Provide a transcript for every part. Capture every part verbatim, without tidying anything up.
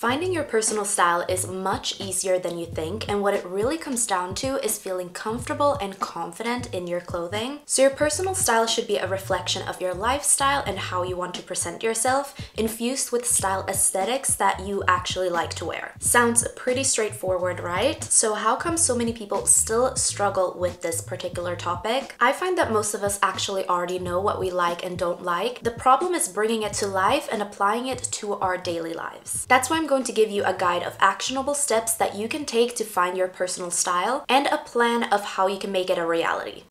Finding your personal style is much easier than you think, and what it really comes down to is feeling comfortable and confident in your clothing. So your personal style should be a reflection of your lifestyle and how you want to present yourself, infused with style aesthetics that you actually like to wear. Sounds pretty straightforward, right? So how come so many people still struggle with this particular topic? I find that most of us actually already know what we like and don't like. The problem is bringing it to life and applying it to our daily lives. That's why I'm going to give you a guide of actionable steps that you can take to find your personal style and a plan of how you can make it a reality.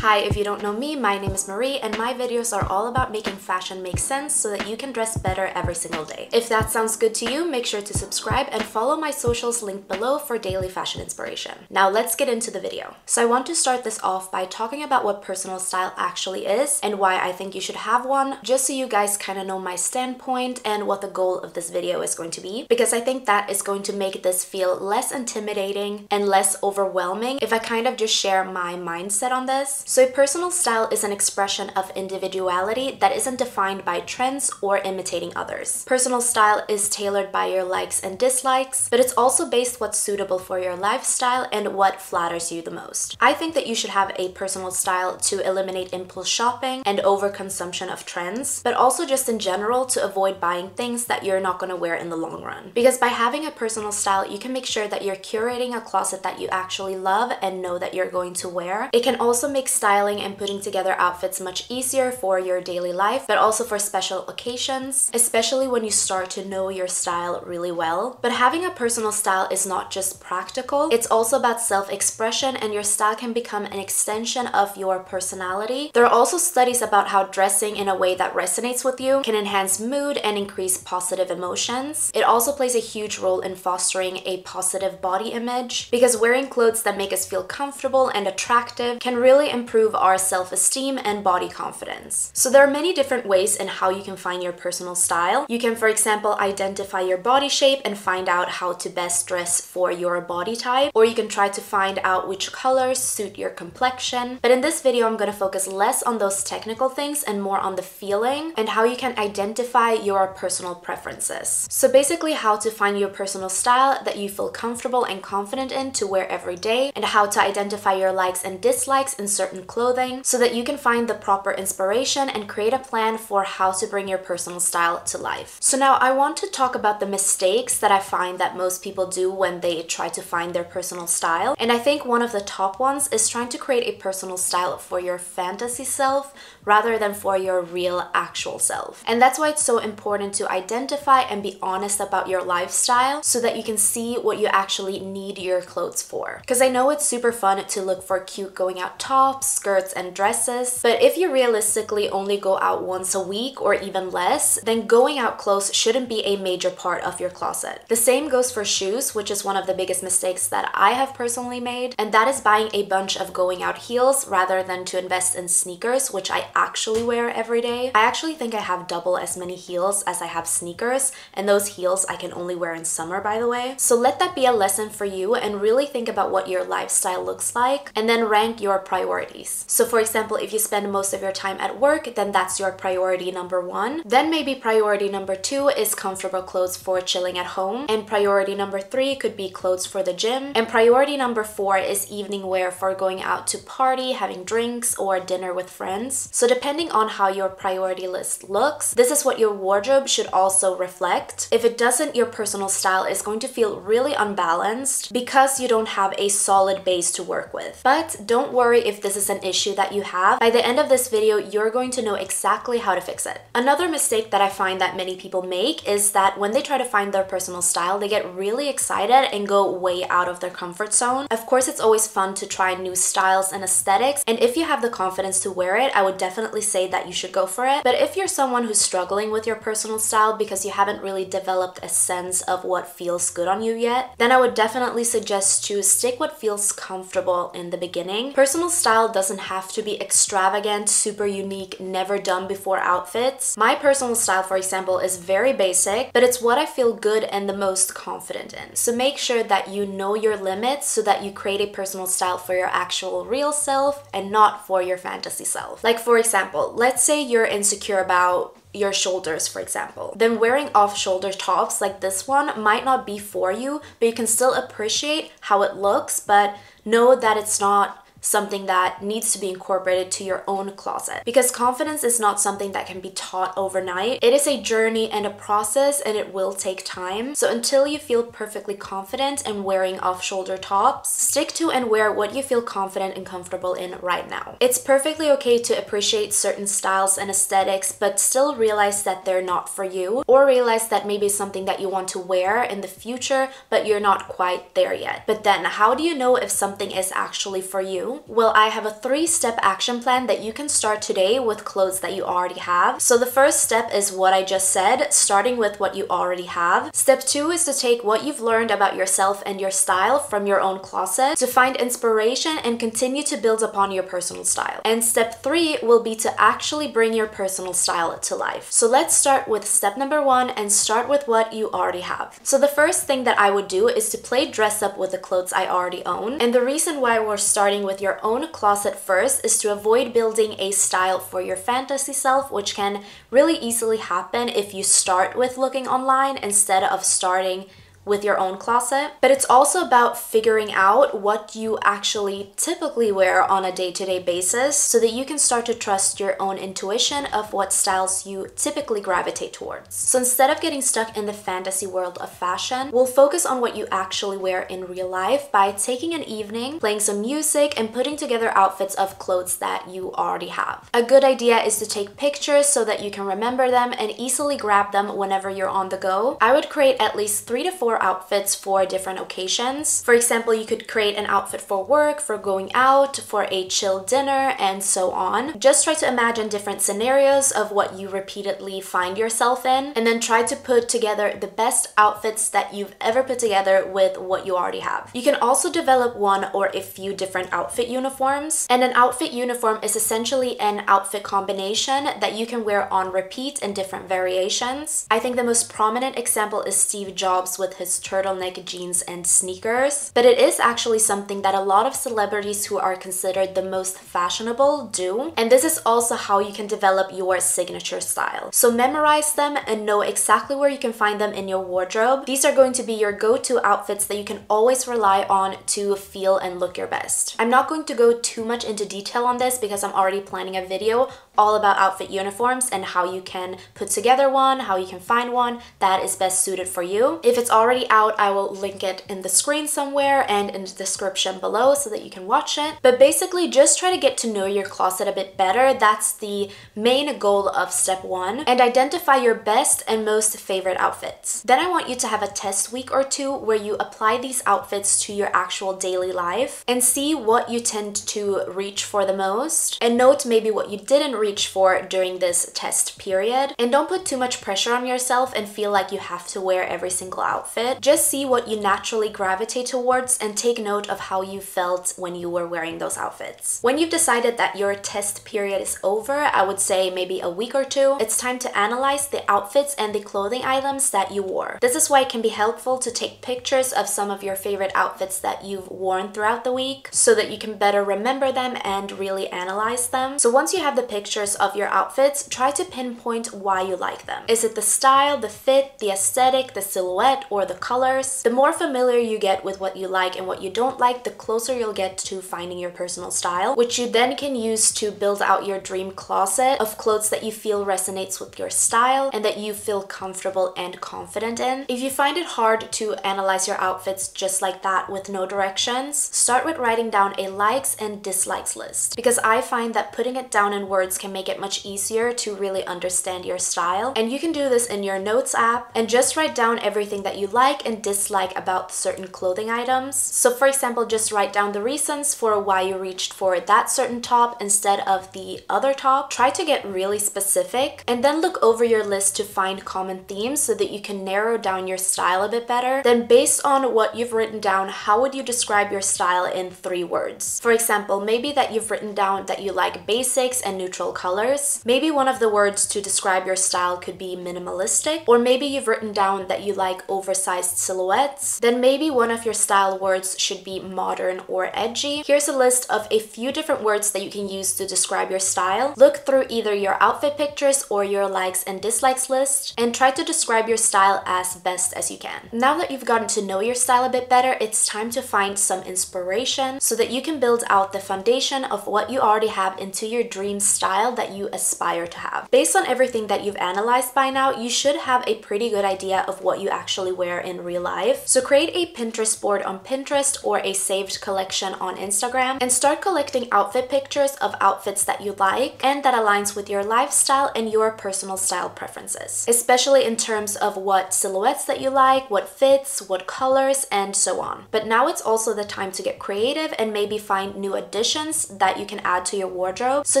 Hi, if you don't know me, my name is Marie and my videos are all about making fashion make sense so that you can dress better every single day. If that sounds good to you, make sure to subscribe and follow my socials linked below for daily fashion inspiration. Now let's get into the video. So I want to start this off by talking about what personal style actually is and why I think you should have one, just so you guys kind of know my standpoint and what the goal of this video is going to be, because I think that is going to make this feel less intimidating and less overwhelming if I kind of just share my mindset on this. So a personal style is an expression of individuality that isn't defined by trends or imitating others. Personal style is tailored by your likes and dislikes, but it's also based what's suitable for your lifestyle and what flatters you the most. I think that you should have a personal style to eliminate impulse shopping and overconsumption of trends, but also just in general to avoid buying things that you're not going to wear in the long run. Because by having a personal style, you can make sure that you're curating a closet that you actually love and know that you're going to wear. It can also make styling and putting together outfits much easier for your daily life, but also for special occasions, especially when you start to know your style really well. But having a personal style is not just practical, it's also about self-expression, and your style can become an extension of your personality. There are also studies about how dressing in a way that resonates with you can enhance mood and increase positive emotions. It also plays a huge role in fostering a positive body image, because wearing clothes that make us feel comfortable and attractive can really improve improve our self-esteem and body confidence. So there are many different ways in how you can find your personal style. You can, for example, identify your body shape and find out how to best dress for your body type, or you can try to find out which colors suit your complexion. But in this video, I'm going to focus less on those technical things and more on the feeling and how you can identify your personal preferences. So basically how to find your personal style that you feel comfortable and confident in to wear every day, and how to identify your likes and dislikes in certain clothing so that you can find the proper inspiration and create a plan for how to bring your personal style to life. So now I want to talk about the mistakes that I find that most people do when they try to find their personal style. And I think one of the top ones is trying to create a personal style for your fantasy self rather than for your real actual self. And that's why it's so important to identify and be honest about your lifestyle so that you can see what you actually need your clothes for. Because I know it's super fun to look for cute going out tops, skirts and dresses, but if you realistically only go out once a week or even less, then going out clothes shouldn't be a major part of your closet. The same goes for shoes, which is one of the biggest mistakes that I have personally made, and that is buying a bunch of going out heels rather than to invest in sneakers, which I actually wear every day. I actually think I have double as many heels as I have sneakers, and those heels I can only wear in summer, by the way. So let that be a lesson for you and really think about what your lifestyle looks like and then rank your priorities. So for example, if you spend most of your time at work, then that's your priority number one. Then maybe priority number two is comfortable clothes for chilling at home. And priority number three could be clothes for the gym. And priority number four is evening wear for going out to party, having drinks, or dinner with friends. So depending on how your priority list looks, this is what your wardrobe should also reflect. If it doesn't, your personal style is going to feel really unbalanced because you don't have a solid base to work with. But don't worry if this is an issue that you have. By the end of this video, you're going to know exactly how to fix it. Another mistake that I find that many people make is that when they try to find their personal style, they get really excited and go way out of their comfort zone. Of course, it's always fun to try new styles and aesthetics, and if you have the confidence to wear it, I would definitely say that you should go for it. But if you're someone who's struggling with your personal style because you haven't really developed a sense of what feels good on you yet, then I would definitely suggest to stick what feels comfortable in the beginning. Personal style doesn't have to be extravagant, super unique, never done before outfits. My personal style, for example, is very basic, but it's what I feel good and the most confident in. So make sure that you know your limits so that you create a personal style for your actual real self and not for your fantasy self. Like for example, let's say you're insecure about your shoulders, for example, then wearing off-shoulder tops like this one might not be for you, but you can still appreciate how it looks, but know that it's not something that needs to be incorporated to your own closet, because confidence is not something that can be taught overnight. It is a journey and a process, and it will take time. So until you feel perfectly confident in wearing off-shoulder tops, stick to and wear what you feel confident and comfortable in right now. It's perfectly okay to appreciate certain styles and aesthetics, but still realize that they're not for you, or realize that maybe something that you want to wear in the future, but you're not quite there yet. But then how do you know if something is actually for you? Well, I have a three-step action plan that you can start today with clothes that you already have. So the first step is what I just said, starting with what you already have. Step two is to take what you've learned about yourself and your style from your own closet to find inspiration and continue to build upon your personal style. And step three will be to actually bring your personal style to life. So let's start with step number one and start with what you already have. So the first thing that I would do is to play dress up with the clothes I already own. And the reason why we're starting with your own closet first is to avoid building a style for your fantasy self, which can really easily happen if you start with looking online instead of starting with your own closet. But it's also about figuring out what you actually typically wear on a day-to-day basis so that you can start to trust your own intuition of what styles you typically gravitate towards. So instead of getting stuck in the fantasy world of fashion, we'll focus on what you actually wear in real life by taking an evening, playing some music, and putting together outfits of clothes that you already have. A good idea is to take pictures so that you can remember them and easily grab them whenever you're on the go. I would create at least three to four outfits for different occasions. For example, you could create an outfit for work, for going out, for a chill dinner, and so on. Just try to imagine different scenarios of what you repeatedly find yourself in, and then try to put together the best outfits that you've ever put together with what you already have. You can also develop one or a few different outfit uniforms, and an outfit uniform is essentially an outfit combination that you can wear on repeat in different variations. I think the most prominent example is Steve Jobs with his turtleneck jeans and sneakers, but it is actually something that a lot of celebrities who are considered the most fashionable do, and this is also how you can develop your signature style. So memorize them and know exactly where you can find them in your wardrobe. These are going to be your go-to outfits that you can always rely on to feel and look your best. I'm not going to go too much into detail on this because I'm already planning a video all about outfit uniforms and how you can put together one, how you can find one that is best suited for you. If it's already out, I will link it in the screen somewhere and in the description below so that you can watch it. But basically, just try to get to know your closet a bit better. That's the main goal of step one, and identify your best and most favorite outfits. Then I want you to have a test week or two where you apply these outfits to your actual daily life and see what you tend to reach for the most, and note maybe what you didn't reach for during this test period. And don't put too much pressure on yourself and feel like you have to wear every single outfit. Just see what you naturally gravitate towards and take note of how you felt when you were wearing those outfits. When you've decided that your test period is over, I would say maybe a week or two, it's time to analyze the outfits and the clothing items that you wore. This is why it can be helpful to take pictures of some of your favorite outfits that you've worn throughout the week so that you can better remember them and really analyze them. So once you have the pictures of your outfits, try to pinpoint why you like them. Is it the style, the fit, the aesthetic, the silhouette, or the colors? The more familiar you get with what you like and what you don't like, the closer you'll get to finding your personal style, which you then can use to build out your dream closet of clothes that you feel resonates with your style and that you feel comfortable and confident in. If you find it hard to analyze your outfits just like that with no directions, start with writing down a likes and dislikes list, because I find that putting it down in words can make it much easier to really understand your style. And you can do this in your notes app and just write down everything that you like like and dislike about certain clothing items. So for example, just write down the reasons for why you reached for that certain top instead of the other top. Try to get really specific and then look over your list to find common themes so that you can narrow down your style a bit better. Then based on what you've written down, how would you describe your style in three words? For example, maybe that you've written down that you like basics and neutral neutral colors. Maybe one of the words to describe your style could be minimalistic, or maybe you've written down that you like oversized silhouettes. Then maybe one of your style words should be modern or edgy. Here's a list of a few different words that you can use to describe your style. Look through either your outfit pictures or your likes and dislikes list and try to describe your style as best as you can. Now that you've gotten to know your style a bit better, it's time to find some inspiration so that you can build out the foundation of what you already have into your dream style that you aspire to have. Based on everything that you've analyzed by now, you should have a pretty good idea of what you actually wear in real life. So create a Pinterest board on Pinterest or a saved collection on Instagram and start collecting outfit pictures of outfits that you like and that aligns with your lifestyle and your personal style preferences, especially in terms of what silhouettes that you like, what fits, what colors, and so on. But now it's also the time to get creative and maybe find new additions that you can add to your wardrobe. So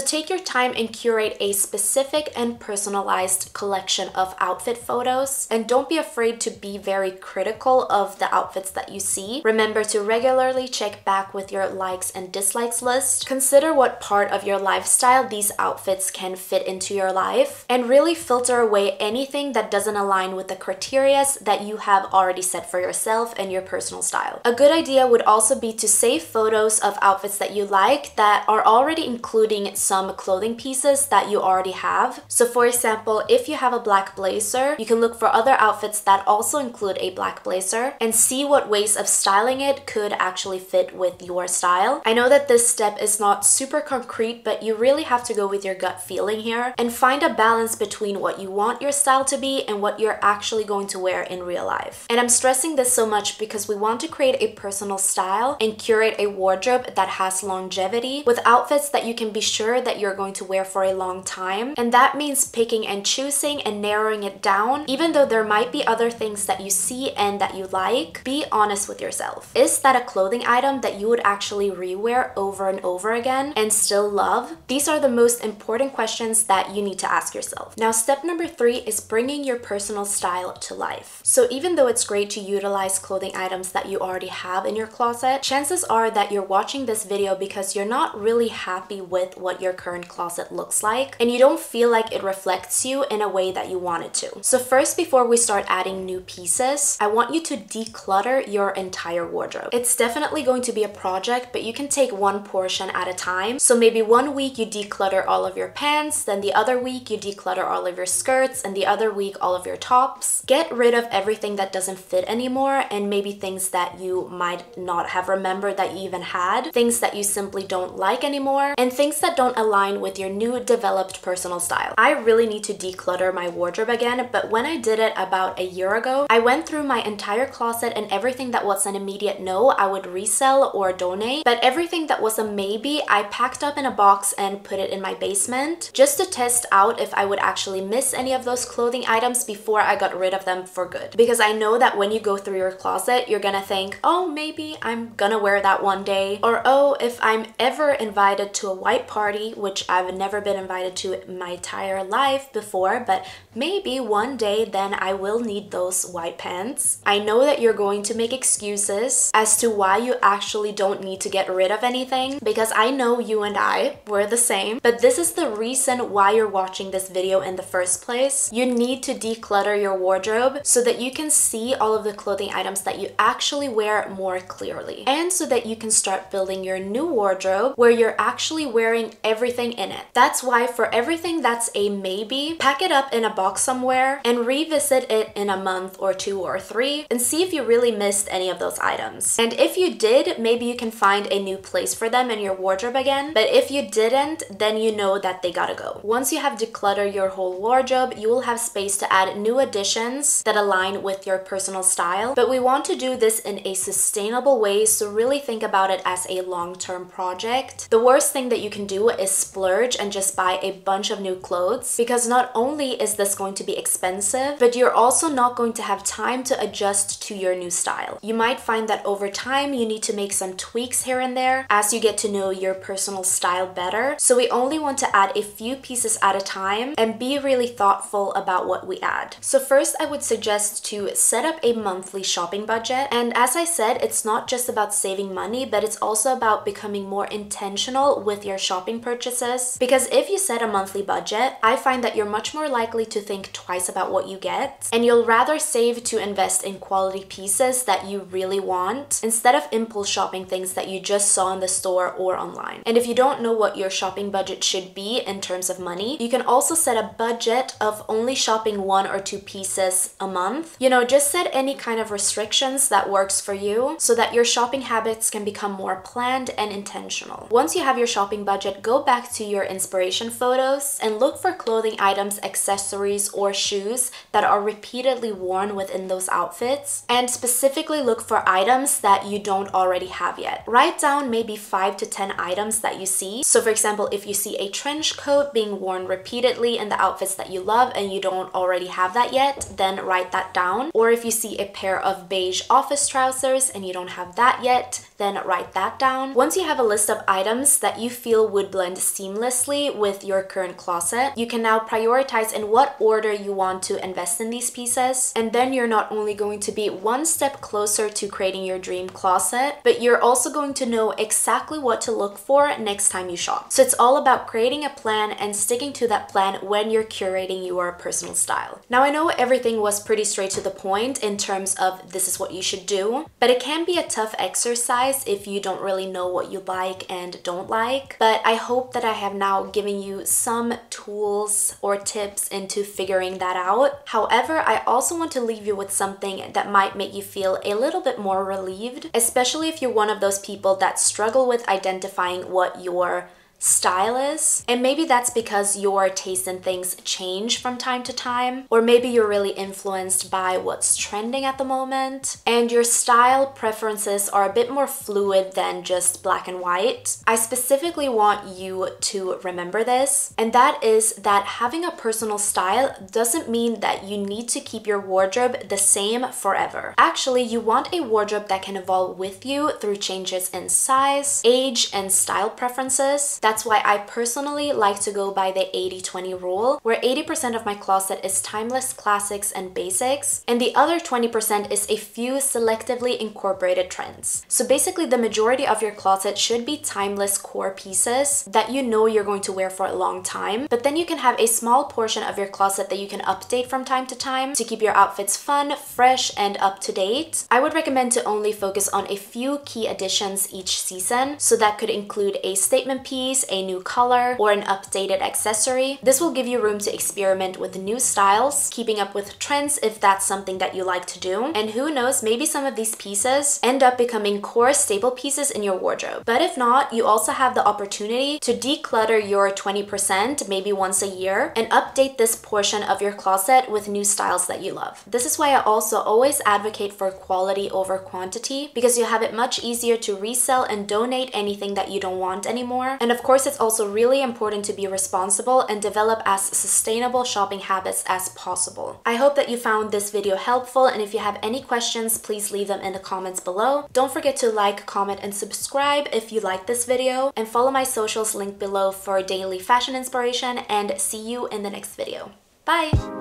take your time and curate a specific and personalized collection of outfit photos, and don't be afraid to be very critical of the outfits that you see. Remember to regularly check back with your likes and dislikes list. Consider what part of your lifestyle these outfits can fit into your life, and really filter away anything that doesn't align with the criteria that you have already set for yourself and your personal style. A good idea would also be to save photos of outfits that you like that are already including some clothing pieces that you already have. So for example, if you have a black blazer, you can look for other outfits that also include a black blazer and see what ways of styling it could actually fit with your style. I know that this step is not super concrete, but you really have to go with your gut feeling here and find a balance between what you want your style to be and what you're actually going to wear in real life. And I'm stressing this so much because we want to create a personal style and curate a wardrobe that has longevity with outfits that you can be sure that you're going to wear for a long time. And that means picking and choosing and narrowing it down, even though there might be other things that you see and that you like. Be honest with yourself. Is that a clothing item that you would actually rewear over and over again and still love? These are the most important questions that you need to ask yourself. Now, step number three is bringing your personal style to life. So even though it's great to utilize clothing items that you already have in your closet, chances are that you're watching this video because you're not really happy with what your current closet looks like and you don't feel like it reflects you in a way that you want it to. So first, before we start adding new pieces, I want you to declutter your entire wardrobe. It's definitely going to be a project, but you can take one portion at a time. So maybe one week you declutter all of your pants, then the other week you declutter all of your skirts, and the other week all of your tops. Get rid of everything that doesn't fit anymore and maybe things that you might not have remembered that you even had, things that you simply don't like anymore, and things that don't align with your new developed personal style. I really need to declutter my wardrobe again, but when I did it about a year ago, I went through my entire closet and everything that was an immediate no, I would resell or donate, but everything that was a maybe, I packed up in a box and put it in my basement just to test out if I would actually miss any of those clothing items before I got rid of them for good. Because I know that when you go through your closet, you're gonna think, oh, maybe I'm gonna wear that one day, or oh, if I'm ever invited to a white party, which I've never been invited to in my entire life before, but maybe one day then I will need those white pants. I know that you're going to make excuses as to why you actually don't need to get rid of anything, because I know you and I were the same, but this is the reason why you're watching this video in the first place. You need to declutter your wardrobe so that you can see all of the clothing items that you actually wear more clearly, and so that you can start building your new wardrobe where you're actually wearing everything in it. That's why for everything that's a maybe, pack it up in a box somewhere and revisit it in a month or two or three and see if you really missed any of those items. And if you did, maybe you can find a new place for them in your wardrobe again, but if you didn't, then you know that they gotta go. Once you have decluttered your whole wardrobe, you will have space to add new additions that align with your personal style, but we want to do this in a sustainable way, so really think about it as a long-term project. The worst thing that you can do is splurge and just buy a bunch of new clothes, because not only is this going to be expensive, but you're also not going to have time to adjust to your new style. You might find that over time you need to make some tweaks here and there as you get to know your personal style better. So we only want to add a few pieces at a time and be really thoughtful about what we add. So first, I would suggest to set up a monthly shopping budget. And as I said, it's not just about saving money, but it's also about becoming more intentional with your shopping purchases Because if you set a monthly budget, I find that you're much more likely to think twice about what you get, and you'll rather save to invest in quality pieces that you really want instead of impulse shopping things that you just saw in the store or online. And if you don't know what your shopping budget should be in terms of money, you can also set a budget of only shopping one or two pieces a month. You know, just set any kind of restrictions that works for you so that your shopping habits can become more planned and intentional. Once you have your shopping budget, go back to your inspiration photos and look for clothing items, accessories, or shoes that are repeatedly worn within those outfits, and specifically look for items that you don't already have yet. Write down maybe five to ten items that you see. So for example, if you see a trench coat being worn repeatedly in the outfits that you love and you don't already have that yet, then write that down. Or if you see a pair of beige office trousers and you don't have that yet, then write that down. Once you have a list of items that you feel would blend seamlessly with your current closet, you can now prioritize in what order you want to invest in these pieces. And then you're not only going to be one step closer to creating your dream closet, but you're also going to know exactly what to look for next time you shop. So it's all about creating a plan and sticking to that plan when you're curating your personal style. Now, I know everything was pretty straight to the point in terms of this is what you should do, but it can be a tough exercise if you don't really know what you like and don't like. But I hope that I have now given you some tools or tips into figuring that out. However, I also want to leave you with something that might make you feel a little bit more relieved, especially if you're one of those people that struggle with identifying what your style is. And maybe that's because your taste in things change from time to time, or maybe you're really influenced by what's trending at the moment, and your style preferences are a bit more fluid than just black and white. I specifically want you to remember this, and that is that having a personal style doesn't mean that you need to keep your wardrobe the same forever. Actually, you want a wardrobe that can evolve with you through changes in size, age, and style preferences. That's why I personally like to go by the eighty twenty rule, where eighty percent of my closet is timeless classics and basics, and the other twenty percent is a few selectively incorporated trends. So basically, the majority of your closet should be timeless core pieces that you know you're going to wear for a long time, but then you can have a small portion of your closet that you can update from time to time to keep your outfits fun, fresh, and up to date. I would recommend to only focus on a few key additions each season, so that could include a statement piece, a new color, or an updated accessory. This will give you room to experiment with new styles, keeping up with trends if that's something that you like to do. And who knows, maybe some of these pieces end up becoming core staple pieces in your wardrobe. But if not, you also have the opportunity to declutter your twenty percent maybe once a year and update this portion of your closet with new styles that you love. This is why I also always advocate for quality over quantity, because you have it much easier to resell and donate anything that you don't want anymore. And of Of course, it's also really important to be responsible and develop as sustainable shopping habits as possible. I hope that you found this video helpful, and if you have any questions, please leave them in the comments below. Don't forget to like, comment, and subscribe if you like this video, and follow my socials linked below for daily fashion inspiration, and see you in the next video. Bye!